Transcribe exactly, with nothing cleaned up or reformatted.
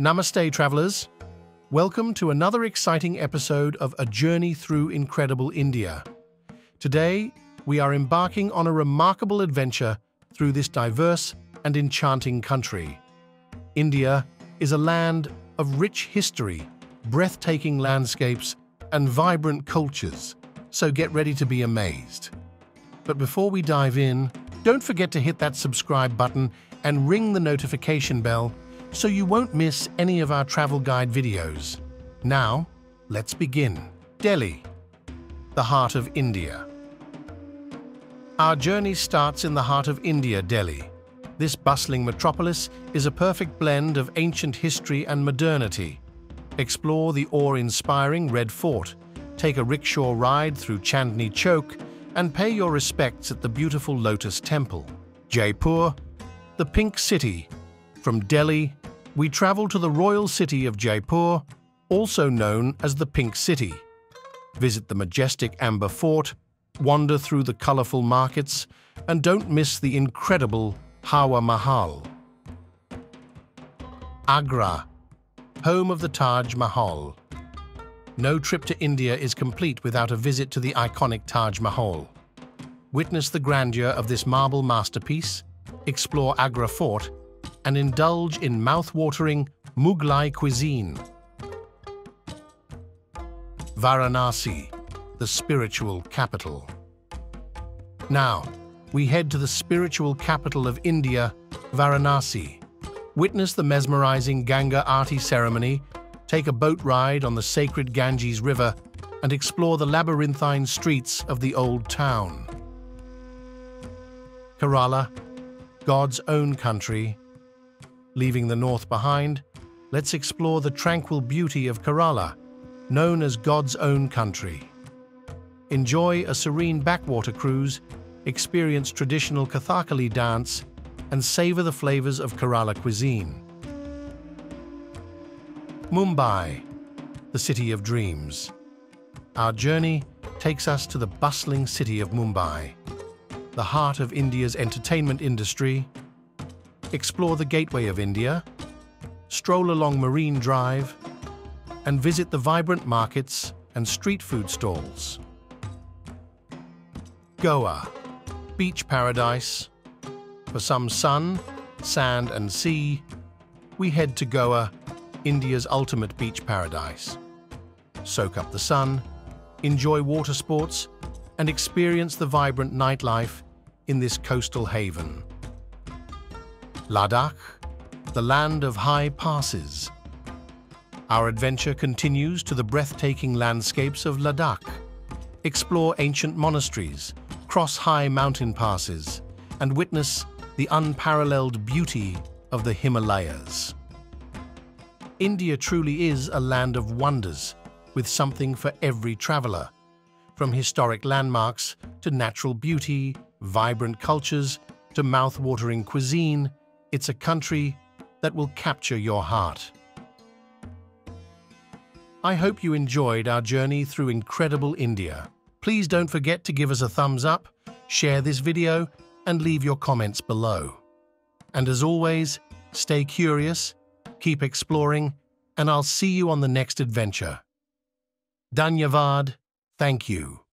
Namaste, travelers. Welcome to another exciting episode of A Journey Through Incredible India. Today, we are embarking on a remarkable adventure through this diverse and enchanting country. India is a land of rich history, breathtaking landscapes, and vibrant cultures, so get ready to be amazed. But before we dive in, don't forget to hit that subscribe button and ring the notification bell so you won't miss any of our travel guide videos. Now, let's begin. Delhi, the heart of India. Our journey starts in the heart of India, Delhi. This bustling metropolis is a perfect blend of ancient history and modernity. Explore the awe-inspiring Red Fort, take a rickshaw ride through Chandni Chowk, and pay your respects at the beautiful Lotus Temple. Jaipur, the Pink City. From Delhi, we travel to the royal city of Jaipur, also known as the Pink City. Visit the majestic Amber Fort, wander through the colorful markets, and don't miss the incredible Hawa Mahal. Agra, home of the Taj Mahal. No trip to India is complete without a visit to the iconic Taj Mahal. Witness the grandeur of this marble masterpiece, explore Agra Fort, and indulge in mouth-watering Mughlai cuisine. Varanasi, the spiritual capital. Now, we head to the spiritual capital of India, Varanasi. Witness the mesmerizing Ganga Aarti ceremony, take a boat ride on the sacred Ganges River, and explore the labyrinthine streets of the old town. Kerala, God's own country. Leaving the north behind, let's explore the tranquil beauty of Kerala, known as God's own country. Enjoy a serene backwater cruise, experience traditional Kathakali dance, and savor the flavors of Kerala cuisine. Mumbai, the city of dreams. Our journey takes us to the bustling city of Mumbai, the heart of India's entertainment industry. Explore the Gateway of India, stroll along Marine Drive, and visit the vibrant markets and street food stalls. Goa, beach paradise. For some sun, sand and sea, we head to Goa, India's ultimate beach paradise. Soak up the sun, enjoy water sports, and experience the vibrant nightlife in this coastal haven. Ladakh, the land of high passes. Our adventure continues to the breathtaking landscapes of Ladakh. Explore ancient monasteries, cross high mountain passes, and witness the unparalleled beauty of the Himalayas. India truly is a land of wonders, with something for every traveler. From historic landmarks to natural beauty, vibrant cultures to mouth-watering cuisine, it's a country that will capture your heart. I hope you enjoyed our journey through incredible India. Please don't forget to give us a thumbs up, share this video, and leave your comments below. And as always, stay curious, keep exploring, and I'll see you on the next adventure. Dhanyavad, thank you.